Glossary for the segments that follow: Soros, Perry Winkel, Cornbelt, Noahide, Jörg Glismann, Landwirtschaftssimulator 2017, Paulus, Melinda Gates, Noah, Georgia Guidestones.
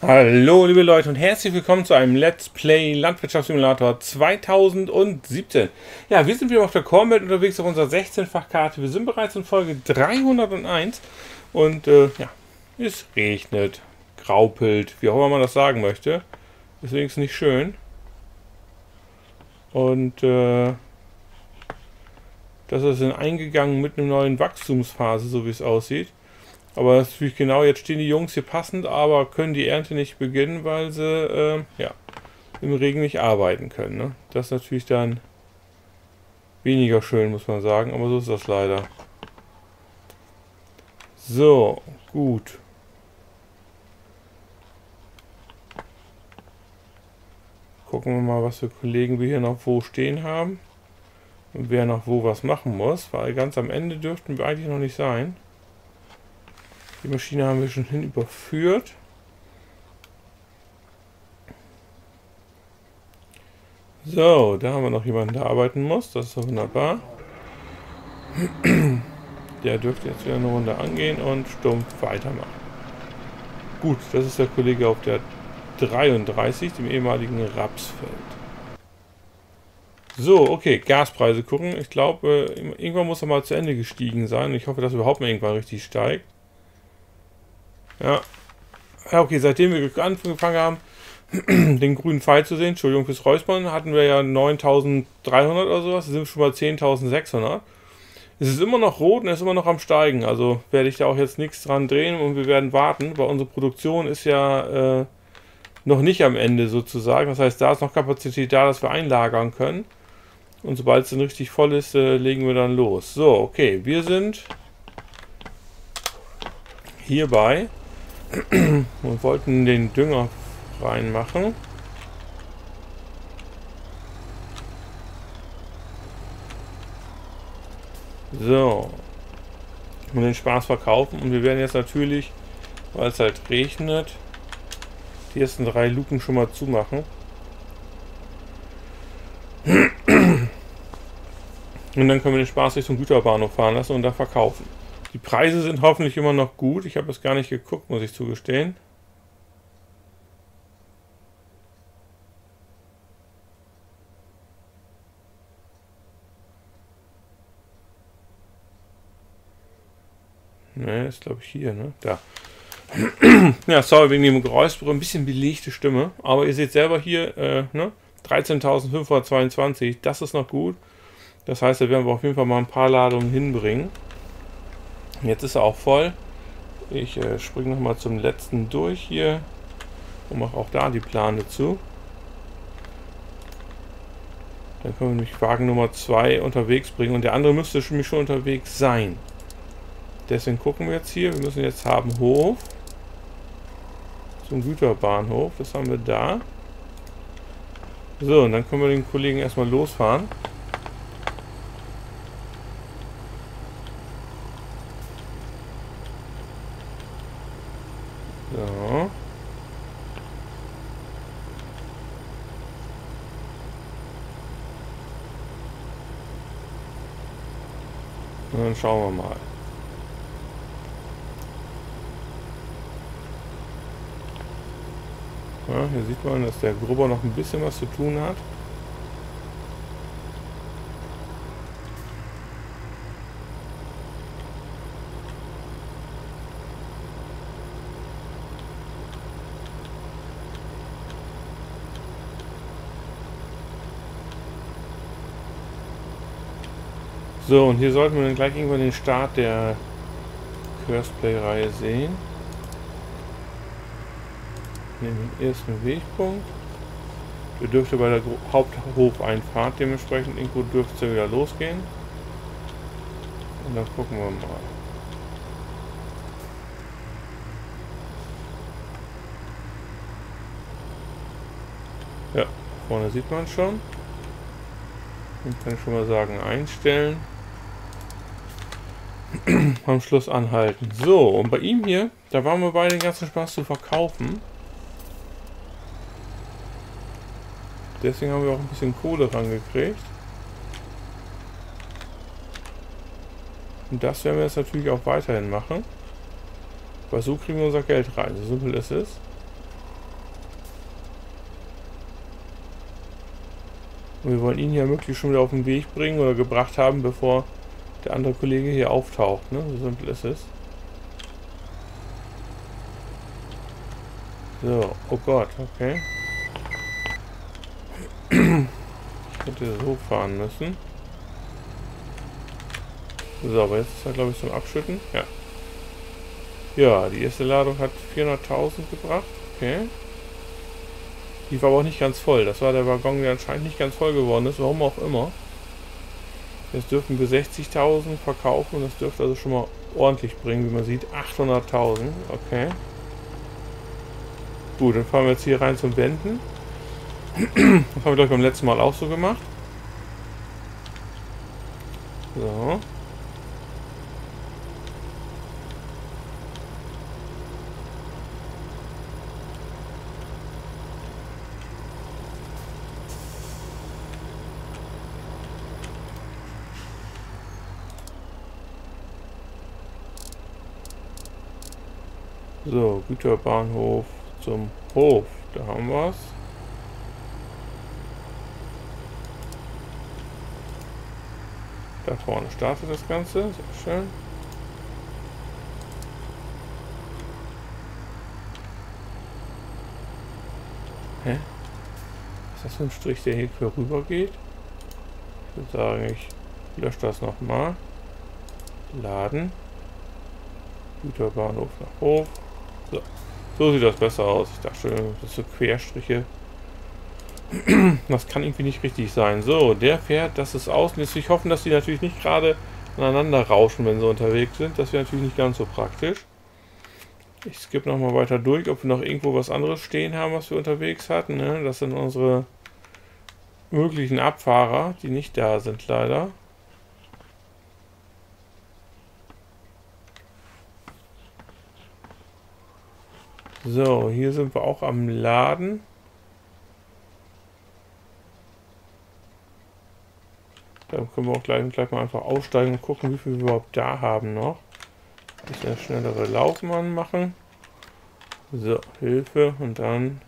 Hallo liebe Leute und herzlich willkommen zu einem Let's Play Landwirtschaftssimulator 2017. Ja, wir sind wieder auf der Cornbelt unterwegs auf unserer 16-fach-Karte. Wir sind bereits in Folge 301 und ja, es regnet, graupelt, wie auch immer man das sagen möchte. Deswegen ist es nicht schön. Und das ist dann eingegangen mit einer neuen Wachstumsphase, so wie es aussieht. Aber das ist natürlich genau, jetzt stehen die Jungs hier passend, aber können die Ernte nicht beginnen, weil sie ja, im Regen nicht arbeiten können. Ne? Das ist natürlich dann weniger schön, muss man sagen, aber so ist das leider. So, gut. Gucken wir mal, was für Kollegen wir hier noch wo stehen haben. Und wer noch wo was machen muss, weil ganz am Ende dürften wir eigentlich noch nicht sein. Die Maschine haben wir schon hin überführt. So, da haben wir noch jemanden, der arbeiten muss. Das ist doch wunderbar. Der dürfte jetzt wieder eine Runde angehen und stumpf weitermachen. Gut, das ist der Kollege auf der 33, dem ehemaligen Rapsfeld. So, okay, Gaspreise gucken. Ich glaube, irgendwann muss er mal zu Ende gestiegen sein. Ich hoffe, dass er überhaupt mal irgendwann richtig steigt. Ja, okay, seitdem wir angefangen haben, den grünen Pfeil zu sehen, Entschuldigung fürs Räuspern, hatten wir ja 9.300 oder sowas, da sind wir schon bei 10.600. Es ist immer noch rot und es ist immer noch am Steigen, also werde ich da auch jetzt nichts dran drehen und wir werden warten, weil unsere Produktion ist ja noch nicht am Ende sozusagen, das heißt, da ist noch Kapazität da, dass wir einlagern können. Und sobald es dann richtig voll ist, legen wir dann los. So, okay, wir sind hierbei und wollten den Dünger reinmachen. So. Und den Spaß verkaufen. Und wir werden jetzt natürlich, weil es halt regnet, die ersten 3 Luken schon mal zumachen. Und dann können wir den Spaß Richtung Güterbahnhof fahren lassen und da verkaufen. Die Preise sind hoffentlich immer noch gut. Ich habe es gar nicht geguckt, muss ich zugestehen. Ne, ist glaube ich hier, ne? Da. Ja, sorry wegen dem Geräuspro, ein bisschen belegte Stimme. Aber ihr seht selber hier, ne? 13.522, das ist noch gut. Das heißt, da werden wir auf jeden Fall mal ein paar Ladungen hinbringen. Jetzt ist er auch voll. Ich springe nochmal zum letzten durch hier und mache auch da die Plane zu. Dann können wir nämlich Wagen Nummer 2 unterwegs bringen und der andere müsste nämlich schon unterwegs sein. Deswegen gucken wir jetzt hier. Wir müssen jetzt Habenhof zum Güterbahnhof. Das haben wir da. So, und dann können wir den Kollegen erstmal losfahren. So. Und dann schauen wir mal. Ja, hier sieht man, dass der Grubber noch ein bisschen was zu tun hat. So, und hier sollten wir dann gleich irgendwann den Start der Curseplay-Reihe sehen. Nehmen den ersten Wegpunkt. Der dürfte bei der Haupthofeinfahrt dementsprechend irgendwo dürfte er wieder losgehen. Und dann gucken wir mal. Ja, vorne sieht man schon. Dann kann ich schon mal sagen, einstellen. Am Schluss anhalten. So, und bei ihm hier, da waren wir beide den ganzen Spaß zu verkaufen. Deswegen haben wir auch ein bisschen Kohle rangekriegt. Und das werden wir jetzt natürlich auch weiterhin machen. Weil so kriegen wir unser Geld rein. So simpel ist es. Und wir wollen ihn ja möglichst schon wieder auf den Weg bringen oder gebracht haben, bevor der andere Kollege hier auftaucht. Ne? So simpel ist es. So, oh Gott, okay. Ich hätte so fahren müssen. So, aber jetzt ist er, glaube ich, zum Abschütten. Ja. Ja, die erste Ladung hat 400.000 gebracht. Okay. Die war aber auch nicht ganz voll. Das war der Waggon, der anscheinend nicht ganz voll geworden ist. Warum auch immer. Jetzt dürfen wir 60.000 verkaufen. Das dürfte also schon mal ordentlich bringen, wie man sieht. 800.000. Okay. Gut, dann fahren wir jetzt hier rein zum Wenden. Das habe ich, glaube ich, beim letzten Mal auch so gemacht. So. So, Güterbahnhof zum Hof. Da haben wir es. Da vorne startet das Ganze. Sehr schön. Hä? Ist das so ein Strich, der hier rüber geht? Ich würde sagen, ich lösche das nochmal. Laden. Güterbahnhof nach Hof. So. So sieht das besser aus. Ich dachte schon, das sind so Querstriche. Das kann irgendwie nicht richtig sein. So, der fährt, das ist außen. Jetzt will ich hoffen, dass die natürlich nicht gerade aneinander rauschen, wenn sie unterwegs sind. Das wäre natürlich nicht ganz so praktisch. Ich skippe nochmal weiter durch, ob wir noch irgendwo was anderes stehen haben, was wir unterwegs hatten. Ne? Das sind unsere möglichen Abfahrer, die nicht da sind, leider. So, hier sind wir auch am Laden. Da können wir auch gleich mal einfach aussteigen und gucken, wie viel wir überhaupt da haben noch. Ein bisschen schnellere Laufmann machen. So, Hilfe und dann...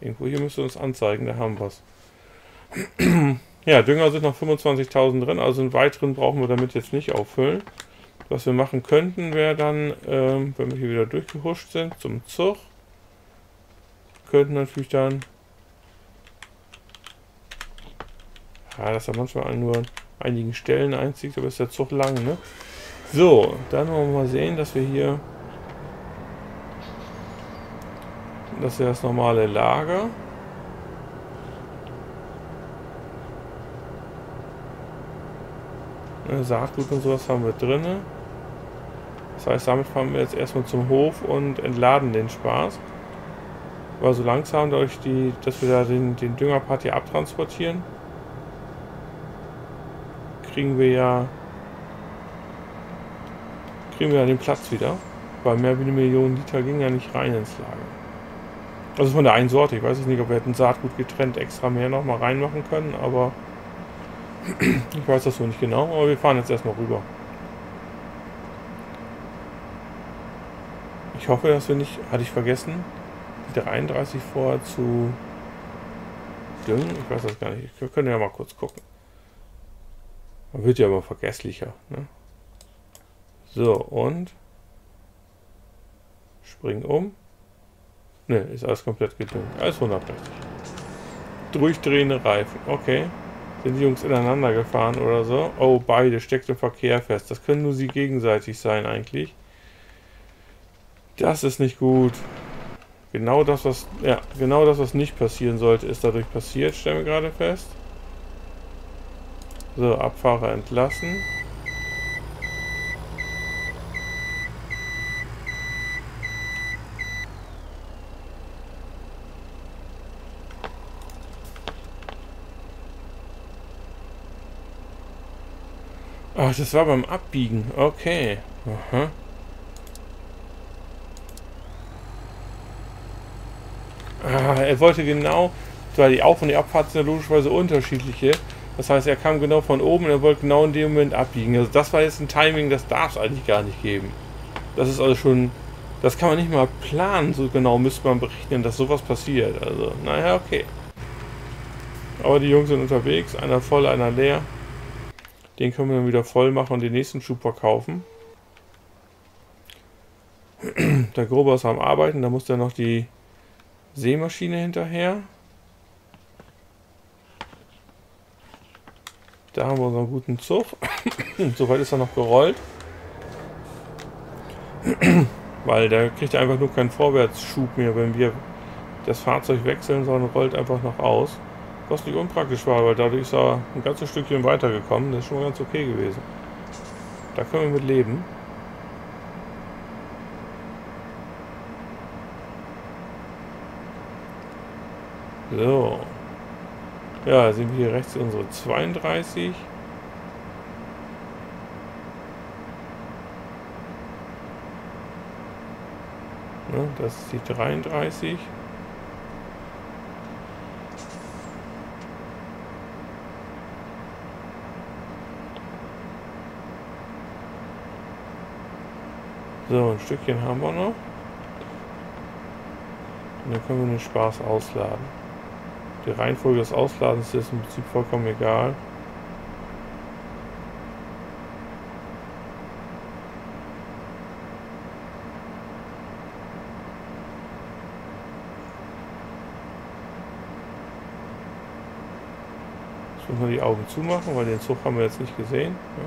Irgendwo hier müsste uns anzeigen, da haben wir es. Ja, Dünger sind noch 25.000 drin, also einen weiteren brauchen wir damit jetzt nicht auffüllen. Was wir machen könnten, wäre dann, wenn wir hier wieder durchgehuscht sind, zum Zug, könnten natürlich dann... Ja, das hat manchmal nur an einigen Stellen einzig, aber ist der Zug lang, ne? So, dann wollen wir mal sehen, dass wir hier... Das wäre das normale Lager. Saatgut und sowas haben wir drin. Das heißt, damit fahren wir jetzt erstmal zum Hof und entladen den Spaß. Aber so langsam, dadurch, dass wir da den Düngerpart hier abtransportieren, kriegen wir ja den Platz wieder. Weil mehr wie 1 Million Liter ging ja nicht rein ins Lager. Also von der einen Sorte. Ich weiß nicht, ob wir hätten Saatgut getrennt extra mehr nochmal reinmachen können, aber ich weiß das so nicht genau, aber wir fahren jetzt erstmal rüber. Ich hoffe, dass wir nicht, hatte ich vergessen, die 33 vorher zu düngen. Ich weiß das gar nicht. Wir können ja mal kurz gucken. Man wird ja immer vergesslicher. Ne? So, und spring um. Ne, ist alles komplett gedüngt. Alles 130. Durchdrehende Reifen. Okay. Sind die Jungs ineinander gefahren oder so? Oh, beide steckt im Verkehr fest. Das können nur sie gegenseitig sein eigentlich. Das ist nicht gut. Genau das, was nicht passieren sollte, ist dadurch passiert, stellen wir gerade fest. So, Abfahrer entlassen. Ach, das war beim Abbiegen. Okay. Aha. Ah, er wollte genau... Weil die Auf- und die Abfahrt sind ja logischerweise unterschiedliche. Das heißt, er kam genau von oben und er wollte genau in dem Moment abbiegen. Also das war jetzt ein Timing, das darf es eigentlich gar nicht geben. Das ist also schon Das kann man nicht mal planen, so genau müsste man berechnen, dass sowas passiert. Also, naja, okay. Aber die Jungs sind unterwegs, einer voll, einer leer. Den können wir dann wieder voll machen und den nächsten Schub verkaufen. Der Grober ist am Arbeiten, da muss dann noch die Sämaschine hinterher. Da haben wir unseren guten Zug. Soweit ist er noch gerollt. Weil der kriegt einfach nur keinen Vorwärtsschub mehr, wenn wir das Fahrzeug wechseln, sondern rollt einfach noch aus. Was nicht unpraktisch war, weil dadurch ist er ein ganzes Stückchen weitergekommen. Das ist schon mal ganz okay gewesen. Da können wir mit leben. So. Ja, sehen wir hier rechts unsere 32. Ja, das ist die 33. So, ein Stückchen haben wir noch. Und dann können wir den Spaß ausladen. Die Reihenfolge des Ausladens ist im Prinzip vollkommen egal. Jetzt müssen wir die Augen zumachen, weil den Zug haben wir jetzt nicht gesehen. Ja.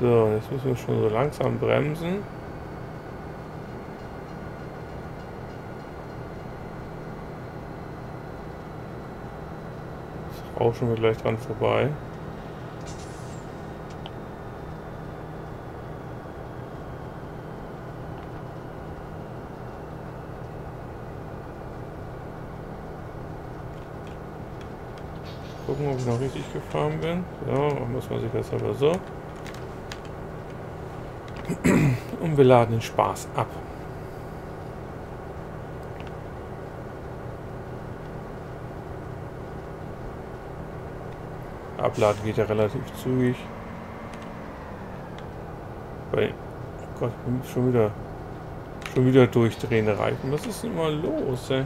So, jetzt müssen wir schon so langsam bremsen. Jetzt rauschen wir gleich dran vorbei. Gucken, ob ich noch richtig gefahren bin. So, dann muss man sich das aber so. Und wir laden den Spaß ab. Abladen geht ja relativ zügig. Weil, oh Gott, ich muss schon wieder durchdrehende Reifen. Was ist denn mal los, ey?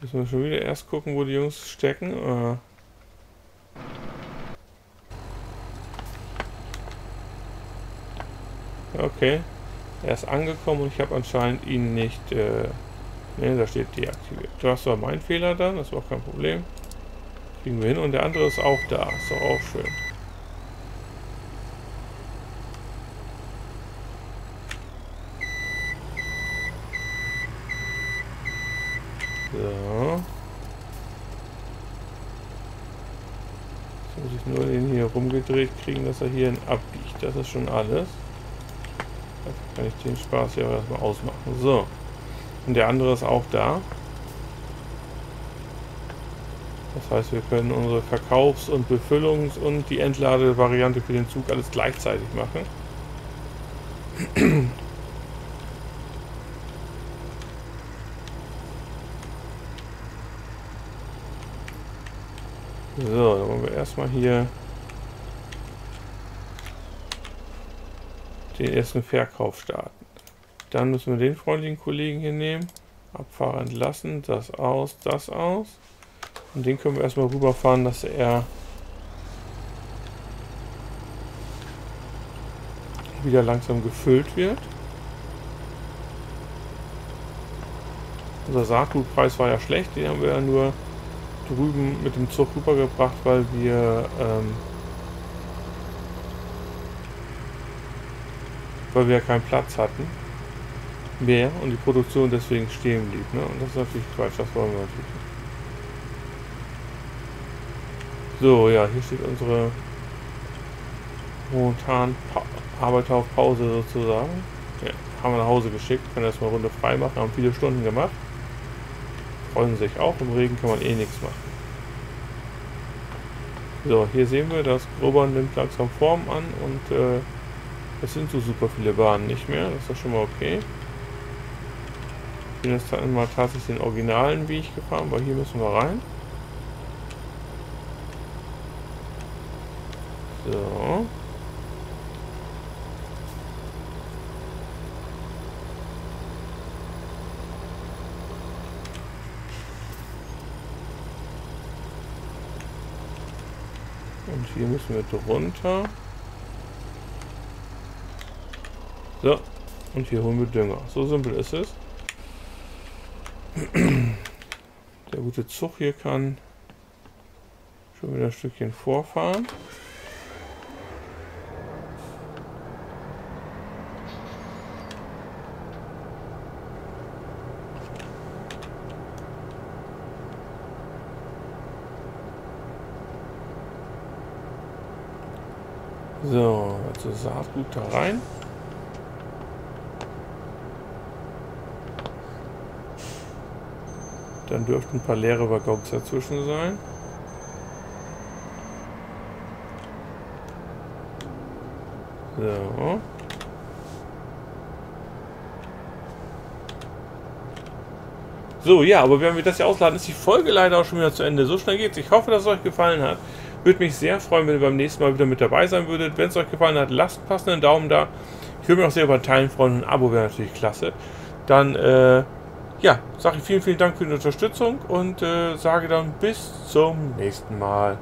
Müssen wir schon wieder erst gucken, wo die Jungs stecken? Oder? Okay, er ist angekommen und ich habe anscheinend ihn nicht, ne, da steht deaktiviert. Das war mein Fehler dann, das war auch kein Problem. Kriegen wir hin und der andere ist auch da, ist doch auch schön. So. Jetzt muss ich nur den hier rumgedreht kriegen, dass er hier abbiegt, das ist schon alles. Kann ich den Spaß hier erstmal ausmachen. So. Und der andere ist auch da. Das heißt, wir können unsere Verkaufs- und Befüllungs- und die Entladevariante für den Zug alles gleichzeitig machen. So, dann wollen wir erstmal hier den ersten Verkauf starten. Dann müssen wir den freundlichen Kollegen hier nehmen. Abfahrer entlassen, das aus. Und den können wir erstmal rüberfahren, dass er wieder langsam gefüllt wird. Unser Saatgutpreis war ja schlecht, den haben wir ja nur drüben mit dem Zug rübergebracht, weil wir ja keinen Platz hatten mehr und die Produktion deswegen stehen blieb. Ne? Und das ist natürlich Quatsch, das wollen wir natürlich nicht. So, ja, hier steht unsere momentan Arbeiter auf Pause sozusagen. Ja, haben wir nach Hause geschickt, können erstmal Runde frei machen, haben viele Stunden gemacht. Freuen sich auch, im Regen kann man eh nichts machen. So, hier sehen wir, das Grober nimmt langsam Form an und es sind so super viele Bahnen nicht mehr, das ist doch schon mal okay. bin jetzt mal tatsächlich den originalen Weg gefahren, weil hier müssen wir rein. So. Und hier müssen wir drunter. So. Und hier holen wir Dünger. So simpel ist es. Der gute Zug hier kann schon wieder ein Stückchen vorfahren. So, also Saatgut da rein. Dann dürften ein paar leere Waggons dazwischen sein. So. So, ja, aber wenn wir das hier ausladen, ist die Folge leider auch schon wieder zu Ende. So schnell geht's. Ich hoffe, dass es euch gefallen hat. Würde mich sehr freuen, wenn ihr beim nächsten Mal wieder mit dabei sein würdet. Wenn es euch gefallen hat, lasst passenden Daumen da. Ich würde mich auch sehr über Teilen freuen. Ein Abo wäre natürlich klasse. Dann, ja, sage ich vielen, vielen Dank für die Unterstützung und sage dann bis zum nächsten Mal.